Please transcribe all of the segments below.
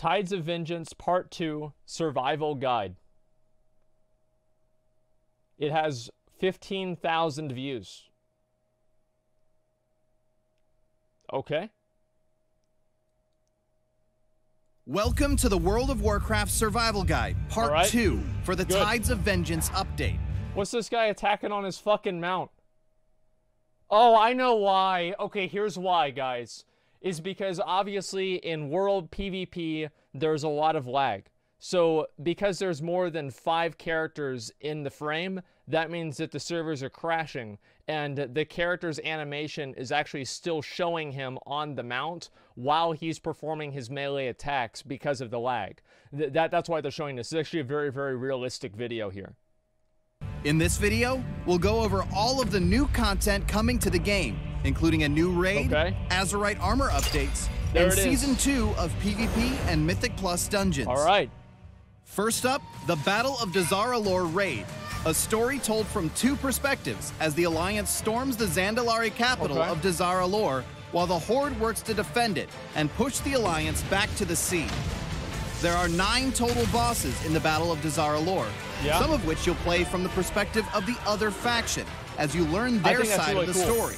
Tides of Vengeance Part 2 Survival Guide. It has 15,000 views. Okay. Welcome to the World of Warcraft Survival Guide, Part 2, for the Tides of Vengeance update. What's this guy attacking on his fucking mount? Oh, I know why. Okay, here's why, guys. Is because obviously in world PvP, there's a lot of lag. So because there's more than 5 characters in the frame, that means that the servers are crashing and the character's animation is actually still showing him on the mount while he's performing his melee attacks because of the lag. That's why they're showing this. It's actually a very, very realistic video here. In this video, we'll go over all of the new content coming to the game, including a new raid, Azerite armor updates, and Season 2 of PvP and Mythic Plus Dungeons. All right. First up, the Battle of Dazar'alor raid, a story told from 2 perspectives as the Alliance storms the Zandalari capital of Dazar'alor while the Horde works to defend it and push the Alliance back to the sea. There are 9 total bosses in the Battle of Dazar'alor, some of which you'll play from the perspective of the other faction as you learn their side of the story.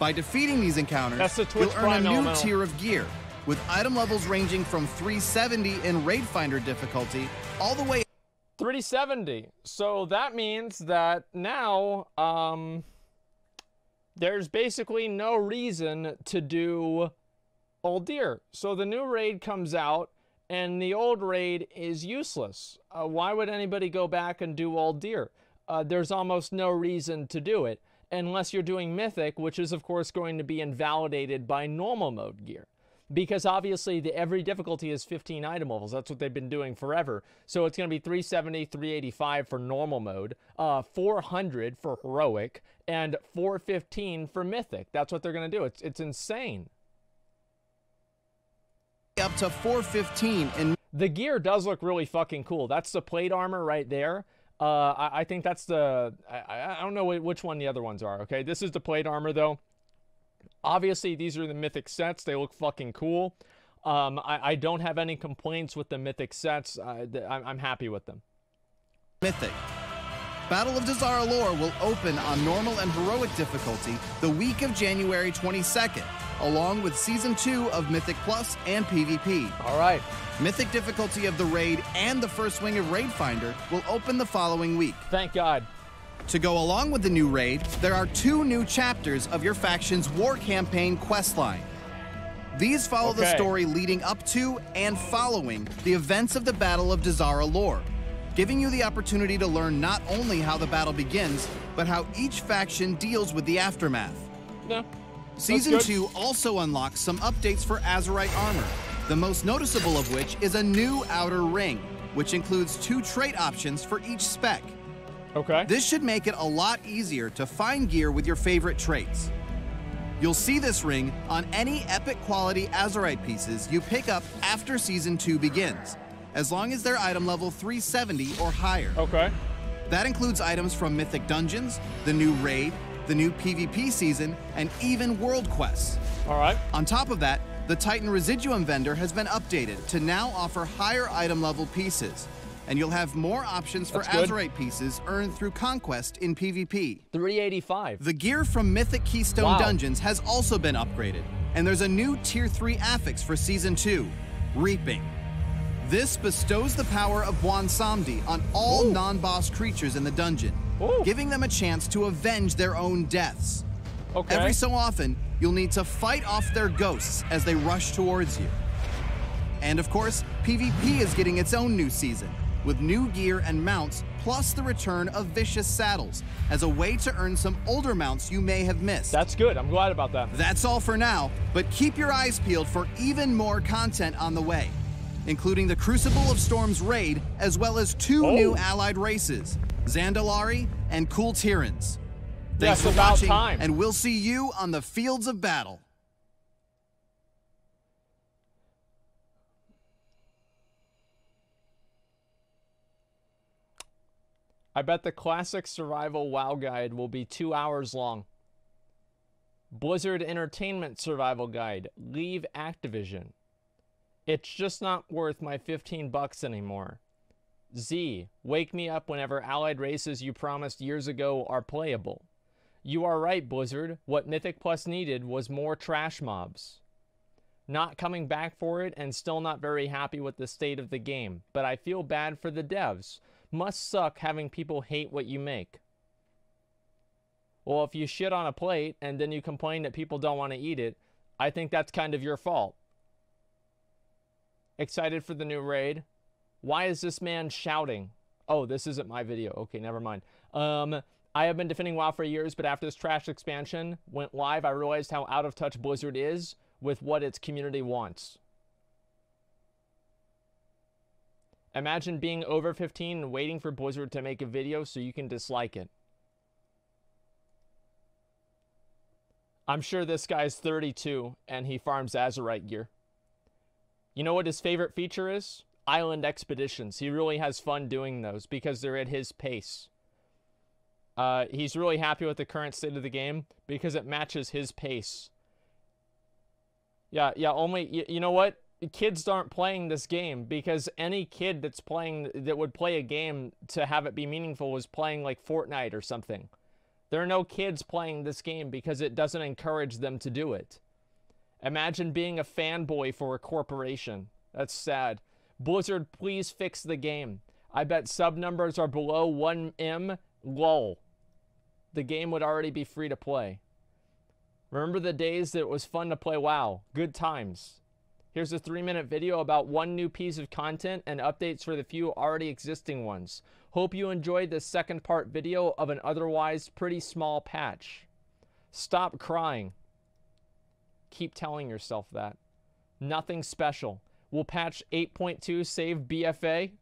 By defeating these encounters, you'll earn a new tier of gear, with item levels ranging from 370 in Raid Finder difficulty all the way 370. So that means that now there's basically no reason to do old deer. So the new raid comes out and the old raid is useless. Why would anybody go back and do old deer? There's almost no reason to do it unless you're doing mythic, which is of course going to be invalidated by normal mode gear. Because obviously every difficulty is 15 item levels. That's what they've been doing forever. So it's going to be 370, 385 for normal mode, 400 for heroic, and 415 for mythic. That's what they're going to do. It's insane. Up to 415, and the gear does look really fucking cool. That's the plate armor right there. I think that's the I don't know which one the other ones are. Okay, this is the plate armor though. Obviously, these are the mythic sets. They look fucking cool. I don't have any complaints with the mythic sets. I'm happy with them. Mythic. Battle of Dazar'alor will open on normal and heroic difficulty the week of January 22nd, along with Season 2 of Mythic Plus and PvP. All right. Mythic difficulty of the raid and the first wing of Raid Finder will open the following week. Thank God. To go along with the new raid, there are 2 new chapters of your faction's war campaign questline. These follow the story leading up to and following the events of the Battle of Dazar'alor, giving you the opportunity to learn not only how the battle begins, but how each faction deals with the aftermath. Yeah, Season 2 also unlocks some updates for Azerite armor, the most noticeable of which is a new outer ring, which includes 2 trait options for each spec. Okay. This should make it a lot easier to find gear with your favorite traits. You'll see this ring on any epic quality Azerite pieces you pick up after Season 2 begins, as long as they're item level 370 or higher. Okay. That includes items from Mythic Dungeons, the new raid, the new PvP season, and even world quests. All right. On top of that, the Titan Residuum vendor has been updated to now offer higher item level pieces, and you'll have more options for Azerite pieces earned through conquest in PvP. 385. The gear from Mythic Keystone Dungeons has also been upgraded, and there's a new Tier 3 affix for Season 2, Reaping. This bestows the power of Bwonsamdi on all non-boss creatures in the dungeon, giving them a chance to avenge their own deaths. Okay. Every so often, you'll need to fight off their ghosts as they rush towards you. And of course, PvP is getting its own new season, with new gear and mounts, plus the return of vicious saddles as a way to earn some older mounts you may have missed. That's good. I'm glad about that. That's all for now, but keep your eyes peeled for even more content on the way, including the Crucible of Storm's raid, as well as 2 new allied races, Zandalari and Kul Tirans. Thanks for watching, and we'll see you on the fields of battle. I bet the classic survival WoW guide will be 2 hours long. Blizzard Entertainment survival guide. Leave Activision. It's just not worth my 15 bucks anymore. Z, wake me up whenever allied races you promised years ago are playable. You are right, Blizzard. What Mythic Plus needed was more trash mobs. Not coming back for it and still not very happy with the state of the game, but I feel bad for the devs. Must suck having people hate what you make. Well, if you shit on a plate and then you complain that people don't want to eat it, I think that's kind of your fault. Excited for the new raid? Why is this man shouting? Oh, this isn't my video. Okay, never mind. I have been defending WoW for years, but after this trash expansion went live, I realized how out of touch Blizzard is with what its community wants. Imagine being over 15 and waiting for Blizzard to make a video so you can dislike it. I'm sure this guy's 32 and he farms Azerite gear. You know what his favorite feature is? Island expeditions. He really has fun doing those because they're at his pace. He's really happy with the current state of the game because it matches his pace. Yeah, only, you know what? Kids aren't playing this game because any kid that's playing, that would play a game to have it be meaningful is playing like Fortnite or something. There are no kids playing this game because it doesn't encourage them to do it. Imagine being a fanboy for a corporation. That's sad. Blizzard, please fix the game. I bet sub numbers are below 1M. Lol. The game would already be free to play. Remember the days that it was fun to play WoW? Good times. Here's a 3-minute video about one new piece of content and updates for the few already existing ones. Hope you enjoyed this second part video of an otherwise pretty small patch. Stop crying. Keep telling yourself that. Nothing special. Will patch 8.2 save BFA?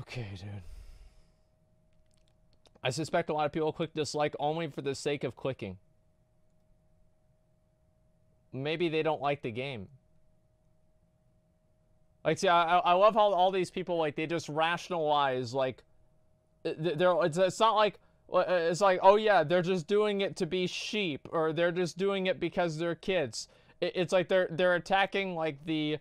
Okay, dude. I suspect a lot of people click dislike only for the sake of clicking. Maybe they don't like the game. Like, see, I love how all these people, like, they just rationalize, like, it's not like, it's like, oh yeah, they're just doing it to be sheep, or they're just doing it because they're kids. It's like they're attacking, like the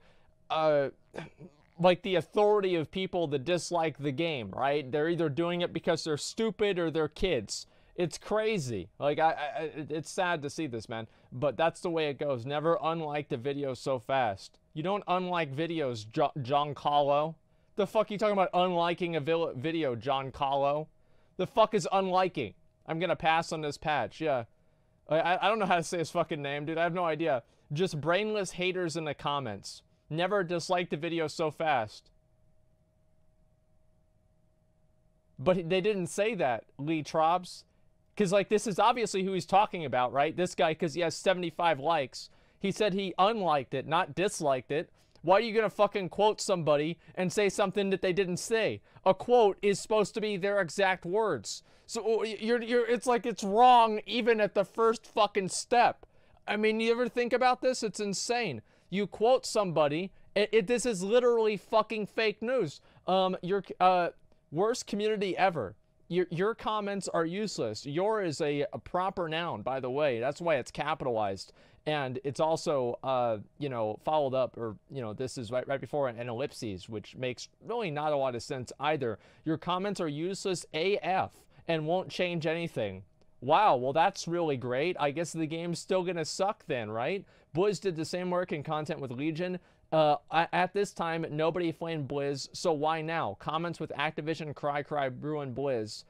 authority of people that dislike the game, right? They're either doing it because they're stupid or they're kids. It's crazy. Like, it's sad to see this, man. But that's the way it goes. Never unlike the video so fast. You don't unlike videos, John Callo. The fuck are you talking about unliking a video, John Callo? The fuck is unliking? I'm gonna pass on this patch, yeah. I don't know how to say his fucking name, dude. I have no idea. Just brainless haters in the comments. Never dislike the video so fast. But they didn't say that, Lee Trobs. Because, like, this is obviously who he's talking about, right? This guy, because he has 75 likes. He said he unliked it, not disliked it. Why are you going to fucking quote somebody and say something that they didn't say? A quote is supposed to be their exact words. So it's like it's wrong even at the first fucking step. I mean, you ever think about this? It's insane. You quote somebody. This is literally fucking fake news. Worst community ever. Your comments are useless. Your is a proper noun, by the way. That's why it's capitalized. And it's also, you know, followed up, or, you know, this is right before an ellipses, which makes really not a lot of sense either. Your comments are useless AF and won't change anything. Wow, well, that's really great. I guess the game's still going to suck then, right? Blizz did the same work in content with Legion. At this time, nobody flamed Blizz, so why now? Comments with Activision, Cry, Brew, and Blizz.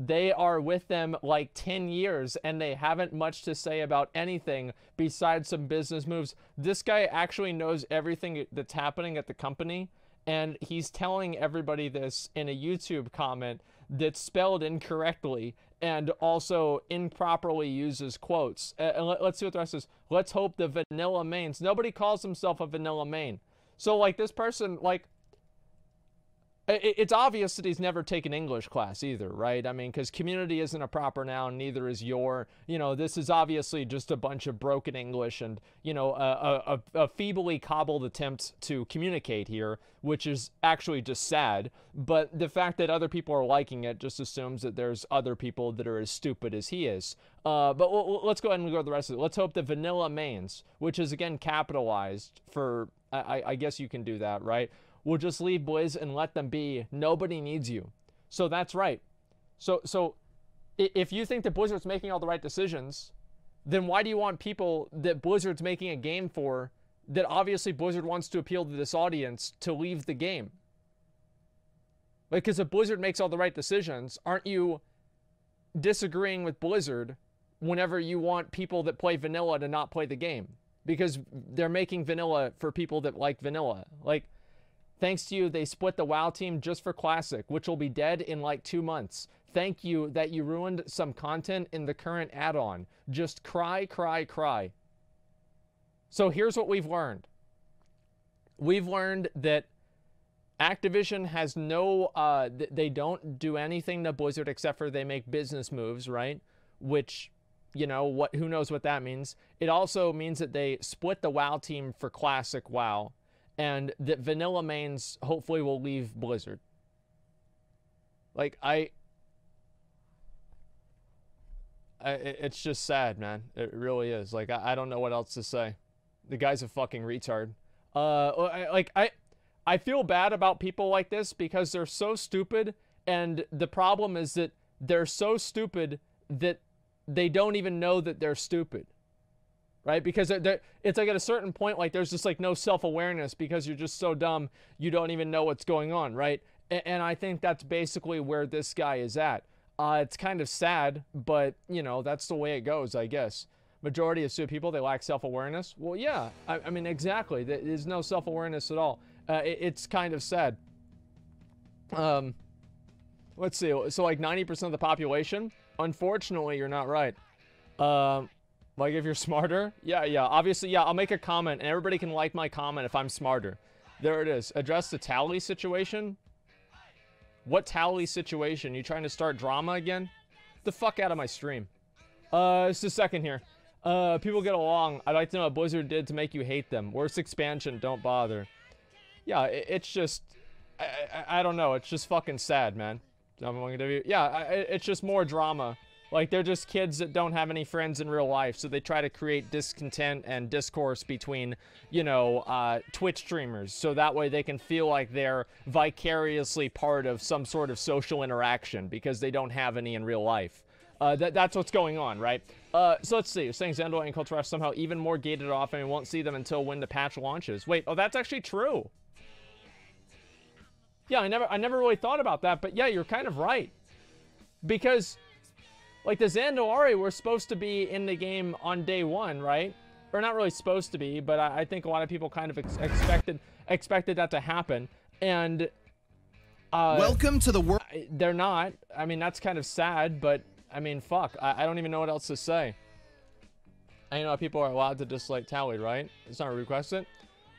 They are with them like 10 years, and they haven't much to say about anything besides some business moves. This guy actually knows everything that's happening at the company, and he's telling everybody this in a YouTube comment that's spelled incorrectly and also improperly uses quotes. Let's see what the rest is. Let's hope the vanilla mains. Nobody calls himself a vanilla main. So, like, this person, like, It's obvious that he's never taken English class either, right? I mean, because community isn't a proper noun, neither is your. You know, this is obviously just a bunch of broken English and, you know, a feebly cobbled attempt to communicate here, which is actually just sad. But the fact that other people are liking it just assumes that there's other people that are as stupid as he is. But let's go ahead and go to the rest of it. Let's hope that vanilla mains, which is, again, capitalized for, I guess you can do that, right? We'll just leave Blizz and let them be. Nobody needs you. So that's right. So if you think that Blizzard's making all the right decisions, then why do you want people that Blizzard's making a game for that obviously Blizzard wants to appeal to this audience to leave the game? Like, because if Blizzard makes all the right decisions, aren't you disagreeing with Blizzard whenever you want people that play vanilla to not play the game? Because they're making vanilla for people that like vanilla. Like, thanks to you, they split the WoW team just for Classic, which will be dead in like 2 months. Thank you that you ruined some content in the current add-on. Just cry, cry, cry. So here's what we've learned. We've learned that Activision has no... they don't do anything to Blizzard except for they make business moves, right? Which, you know, what? Who knows what that means. It also means that they split the WoW team for Classic WoW, and that vanilla mains hopefully will leave Blizzard. Like, it's just sad, man. It really is. Like, I don't know what else to say. The guy's a fucking retard. I feel bad about people like this because they're so stupid, and the problem is that they're so stupid that they don't even know that they're stupid. Right? Because it's like at a certain point, like there's just like no self-awareness because you're just so dumb, you don't even know what's going on, right? And I think that's basically where this guy is at. It's kind of sad, but you know, that's the way it goes, I guess. Majority of stupid people, they lack self-awareness. Well, yeah, I mean, exactly. There's no self-awareness at all. It's kind of sad. Let's see. So like 90% of the population, unfortunately, you're not right. Like, if you're smarter? Yeah, obviously, yeah, I'll make a comment, and everybody can like my comment if I'm smarter. There it is. Address the tally situation? What tally situation? You trying to start drama again? Get the fuck out of my stream. It's the second here. People get along. I'd like to know what Blizzard did to make you hate them. Worst expansion, don't bother. Yeah, it's just... I don't know. It's just fucking sad, man. Yeah, it's just more drama. Like, they're just kids that don't have any friends in real life, so they try to create discontent and discourse between, you know, Twitch streamers, so that way they can feel like they're vicariously part of some sort of social interaction because they don't have any in real life. That's what's going on, right? So let's see. You're saying Zandalari and Kul Tirans somehow even more gated off, and we won't see them until when the patch launches. Wait, oh, that's actually true. Yeah, I never really thought about that, but yeah, you're kind of right. Because... like, the Zandalari were supposed to be in the game on day one, right? Or not really supposed to be, but I think a lot of people kind of expected that to happen. And welcome to the world. They're not. I mean, that's kind of sad, but I mean, fuck. I don't even know what else to say. I know people are allowed to dislike Tally, right? It's not requested.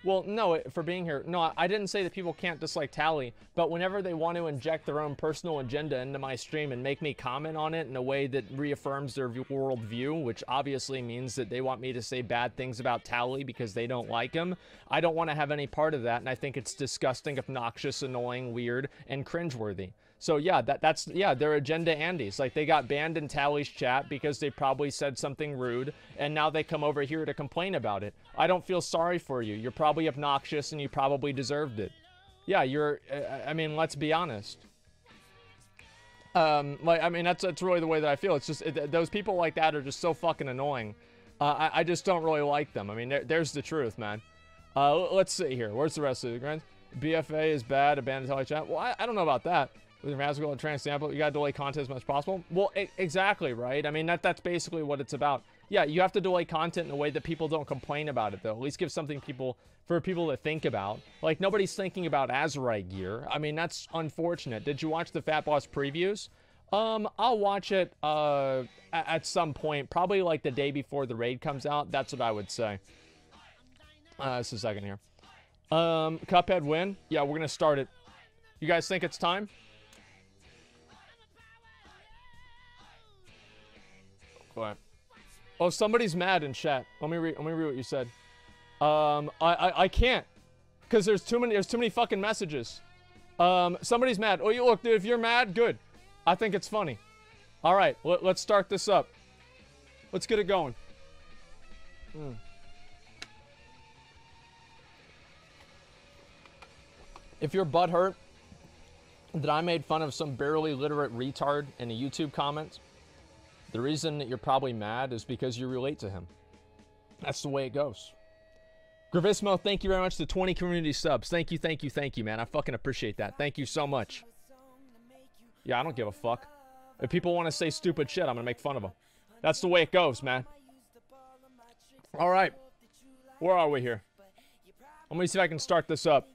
Well, no, for being here. No, I didn't say that people can't dislike Tally, but whenever they want to inject their own personal agenda into my stream and make me comment on it in a way that reaffirms their worldview, which obviously means that they want me to say bad things about Tally because they don't like him, I don't want to have any part of that, and I think it's disgusting, obnoxious, annoying, weird, and cringeworthy. So yeah, that's yeah, their agenda Andes. Like, they got banned in Tally's chat because they probably said something rude, and now they come over here to complain about it. I don't feel sorry for you. You're probably obnoxious, and you probably deserved it. Yeah, you're. I mean, let's be honest. Like, I mean, that's really the way that I feel. It's just those people like that are just so fucking annoying. I just don't really like them. I mean, there's the truth, man. Let's see here. Where's the rest of the grind? BFA is bad. Abandoned Tally chat. Well, I don't know about that. With your magical and trans sample, you gotta delay content as much as possible. Well, exactly, right? I mean, that's basically what it's about. Yeah, you have to delay content in a way that people don't complain about it, though. At least give something for people to think about. Like, nobody's thinking about Azerite gear. I mean, that's unfortunate. Did you watch the Fat Boss previews? I'll watch it at some point, probably like the day before the raid comes out. That's what I would say. Just a second here. Cuphead win? Yeah, we're gonna start it. You guys think it's time? What? Oh, somebody's mad in chat. Let me read what you said. I can't, cause there's too many fucking messages. Somebody's mad. Oh, you look, dude. If you're mad, good. I think it's funny. All right, let's start this up. Let's get it going. If you're butthurt that I made fun of some barely literate retard in a YouTube comment, the reason that you're probably mad is because you relate to him. That's the way it goes. Gravismo, thank you very much to 20 community subs. Thank you, man. I fucking appreciate that. Thank you so much. Yeah, I don't give a fuck. If people want to say stupid shit, I'm going to make fun of them. That's the way it goes, man. All right. Where are we here? Let me see if I can start this up.